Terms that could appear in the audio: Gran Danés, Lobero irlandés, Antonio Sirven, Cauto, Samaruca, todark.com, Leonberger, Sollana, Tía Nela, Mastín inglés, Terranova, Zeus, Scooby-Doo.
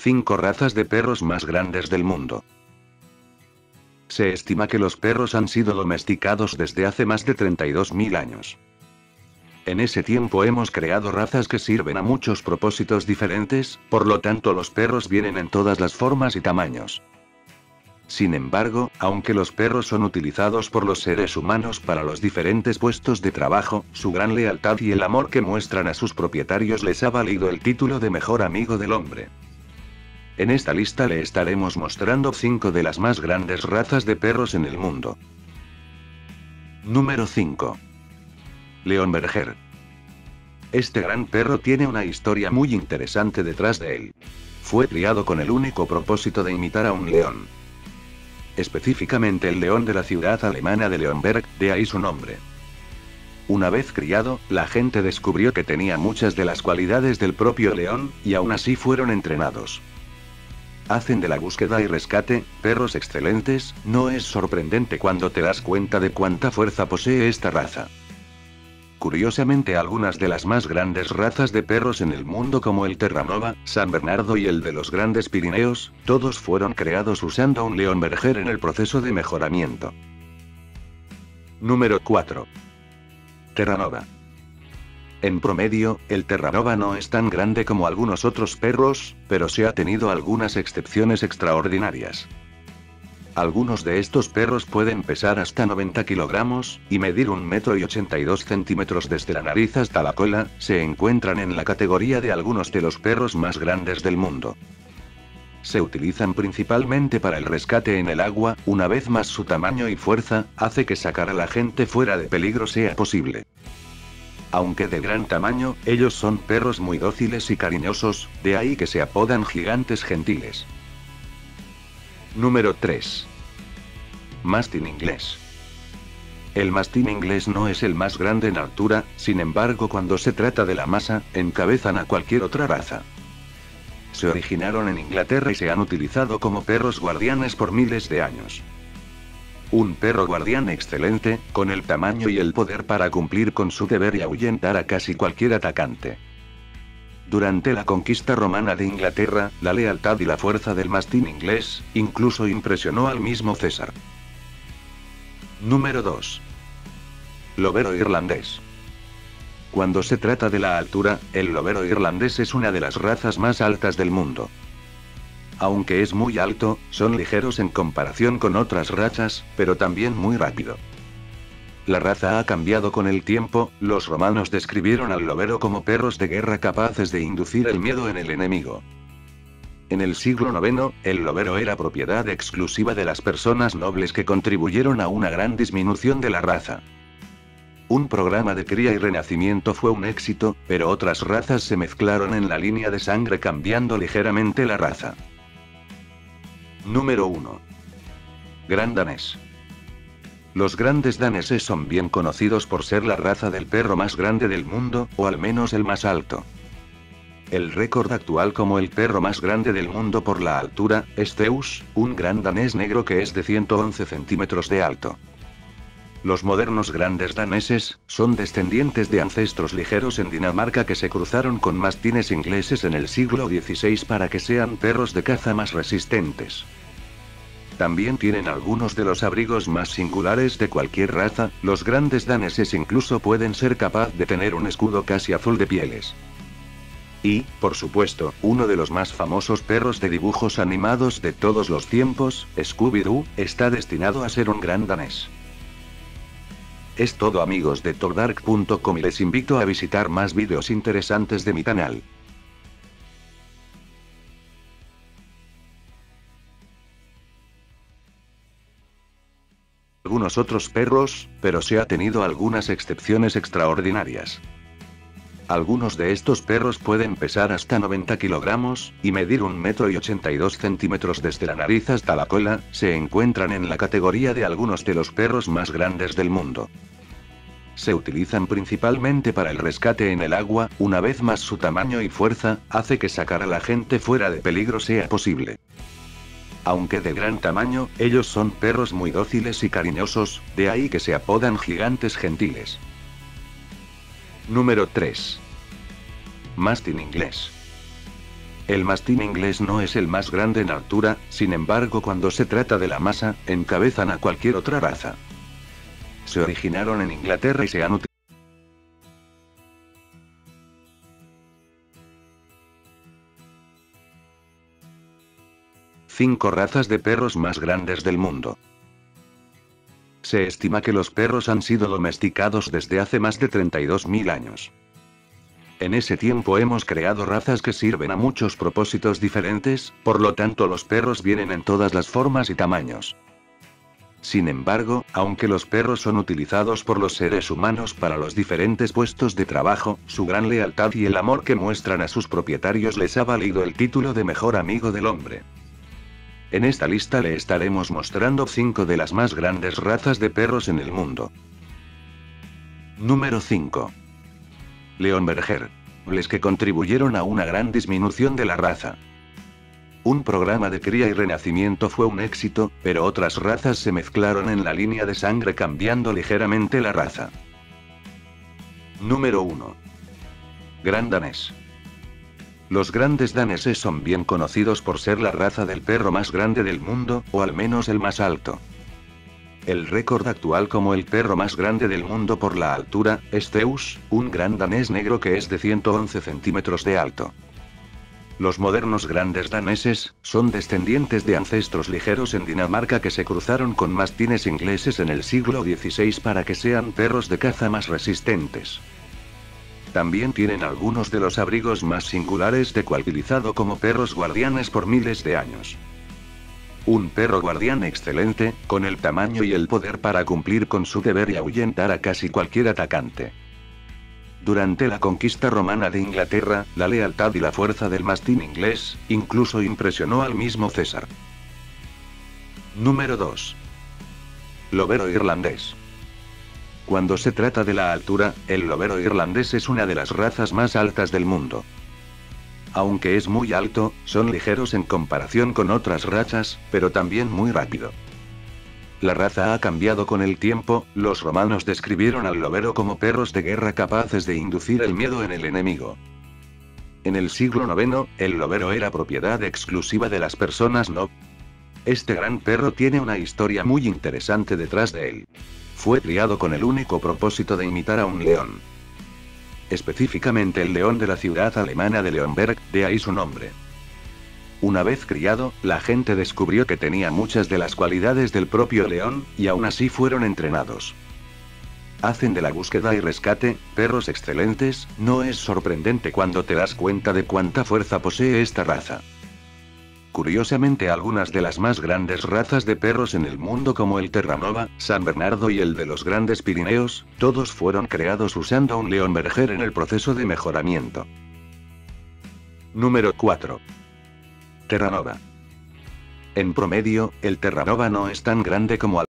5 razas de perros más grandes del mundo. Se estima que los perros han sido domesticados desde hace más de 32.000 años. En ese tiempo hemos creado razas que sirven a muchos propósitos diferentes, por lo tanto los perros vienen en todas las formas y tamaños. Sin embargo, aunque los perros son utilizados por los seres humanos para los diferentes puestos de trabajo, su gran lealtad y el amor que muestran a sus propietarios les ha valido el título de mejor amigo del hombre. En esta lista le estaremos mostrando 5 de las más grandes razas de perros en el mundo. Número 5. Leonberger. Este gran perro tiene una historia muy interesante detrás de él. Fue criado con el único propósito de imitar a un león. Específicamente el león de la ciudad alemana de Leonberg, de ahí su nombre. Una vez criado, la gente descubrió que tenía muchas de las cualidades del propio león, y aún así fueron entrenados. Hacen de la búsqueda y rescate perros excelentes. No es sorprendente cuando te das cuenta de cuánta fuerza posee esta raza. Curiosamente, algunas de las más grandes razas de perros en el mundo, como el Terranova, San Bernardo y el de los Grandes Pirineos, todos fueron creados usando un Leonberger en el proceso de mejoramiento. Número 4. Terranova. En promedio, el Terranova no es tan grande como algunos otros perros, pero se ha tenido algunas excepciones extraordinarias. Algunos de estos perros pueden pesar hasta 90 kilogramos, y medir 1,82 metros desde la nariz hasta la cola. Se encuentran en la categoría de algunos de los perros más grandes del mundo. Se utilizan principalmente para el rescate en el agua. Una vez más, su tamaño y fuerza hace que sacar a la gente fuera de peligro sea posible. Aunque de gran tamaño, ellos son perros muy dóciles y cariñosos, de ahí que se apodan gigantes gentiles. Número 3. Mastín inglés. El mastín inglés no es el más grande en altura, sin embargo, cuando se trata de la masa, encabezan a cualquier otra raza. Se originaron en Inglaterra y se han utilizado como perros guardianes por miles de años. Un perro guardián excelente, con el tamaño y el poder para cumplir con su deber y ahuyentar a casi cualquier atacante. Durante la conquista romana de Inglaterra, la lealtad y la fuerza del mastín inglés incluso impresionó al mismo César. Número 2. Lobero irlandés. Cuando se trata de la altura, el lobero irlandés es una de las razas más altas del mundo. Aunque es muy alto, son ligeros en comparación con otras razas, pero también muy rápido. La raza ha cambiado con el tiempo. Los romanos describieron al lobero como perros de guerra capaces de inducir el miedo en el enemigo. En el siglo IX, el lobero era propiedad exclusiva de las personas nobles, que contribuyeron a una gran disminución de la raza. Un programa de cría y renacimiento fue un éxito, pero otras razas se mezclaron en la línea de sangre, cambiando ligeramente la raza. Número 1. Gran danés. Los grandes daneses son bien conocidos por ser la raza del perro más grande del mundo, o al menos el más alto. El récord actual como el perro más grande del mundo por la altura es Zeus, un gran danés negro que es de 111 centímetros de alto. Los modernos grandes daneses son descendientes de ancestros ligeros en Dinamarca que se cruzaron con mastines ingleses en el siglo XVI para que sean perros de caza más resistentes. También tienen algunos de los abrigos más singulares de cualquier raza. Los grandes daneses incluso pueden ser capaz de tener un escudo casi azul de pieles. Y, por supuesto, uno de los más famosos perros de dibujos animados de todos los tiempos, Scooby-Doo, está destinado a ser un gran danés. Es todo, amigos de todark.com, y les invito a visitar más vídeos interesantes de mi canal. Algunos otros perros, pero se ha tenido algunas excepciones extraordinarias. Algunos de estos perros pueden pesar hasta 90 kilogramos, y medir 1,82 metros desde la nariz hasta la cola. Se encuentran en la categoría de algunos de los perros más grandes del mundo. Se utilizan principalmente para el rescate en el agua. Una vez más, su tamaño y fuerza hace que sacar a la gente fuera de peligro sea posible. Aunque de gran tamaño, ellos son perros muy dóciles y cariñosos, de ahí que se apodan gigantes gentiles. Número 3. Mastín inglés. El mastín inglés no es el más grande en altura, sin embargo cuando se trata de la masa, encabezan a cualquier otra raza. Se originaron en Inglaterra y se han utilizado. Cinco razas de perros más grandes del mundo. Se estima que los perros han sido domesticados desde hace más de 32.000 años. En ese tiempo hemos creado razas que sirven a muchos propósitos diferentes, por lo tanto los perros vienen en todas las formas y tamaños. Sin embargo, aunque los perros son utilizados por los seres humanos para los diferentes puestos de trabajo, su gran lealtad y el amor que muestran a sus propietarios les ha valido el título de mejor amigo del hombre. En esta lista le estaremos mostrando 5 de las más grandes razas de perros en el mundo. Número 5. Leonberger. Les que contribuyeron a una gran disminución de la raza. Un programa de cría y renacimiento fue un éxito, pero otras razas se mezclaron en la línea de sangre cambiando ligeramente la raza. Número 1. Gran Danés. Los grandes daneses son bien conocidos por ser la raza del perro más grande del mundo, o al menos el más alto. El récord actual como el perro más grande del mundo por la altura, es Zeus, un gran danés negro que es de 111 centímetros de alto. Los modernos grandes daneses, son descendientes de ancestros ligeros en Dinamarca que se cruzaron con mastines ingleses en el siglo XVI para que sean perros de caza más resistentes. También tienen algunos de los abrigos más singulares de cual utilizado como perros guardianes por miles de años. Un perro guardián excelente, con el tamaño y el poder para cumplir con su deber y ahuyentar a casi cualquier atacante. Durante la conquista romana de Inglaterra, la lealtad y la fuerza del mastín inglés, incluso impresionó al mismo César. Número 2. Lobero irlandés. Cuando se trata de la altura, el lobero irlandés es una de las razas más altas del mundo. Aunque es muy alto, son ligeros en comparación con otras razas, pero también muy rápido. La raza ha cambiado con el tiempo, los romanos describieron al lobero como perros de guerra capaces de inducir el miedo en el enemigo. En el siglo IX, el lobero era propiedad exclusiva de las personas nobles. Este gran perro tiene una historia muy interesante detrás de él. Fue criado con el único propósito de imitar a un león. Específicamente el león de la ciudad alemana de Leonberg, de ahí su nombre. Una vez criado, la gente descubrió que tenía muchas de las cualidades del propio león, y aún así fueron entrenados. Hacen de la búsqueda y rescate, perros excelentes, no es sorprendente cuando te das cuenta de cuánta fuerza posee esta raza. Curiosamente algunas de las más grandes razas de perros en el mundo como el Terranova, San Bernardo y el de los Grandes Pirineos, todos fueron creados usando un Leonberger en el proceso de mejoramiento. Número 4. Terranova. En promedio, el Terranova no es tan grande como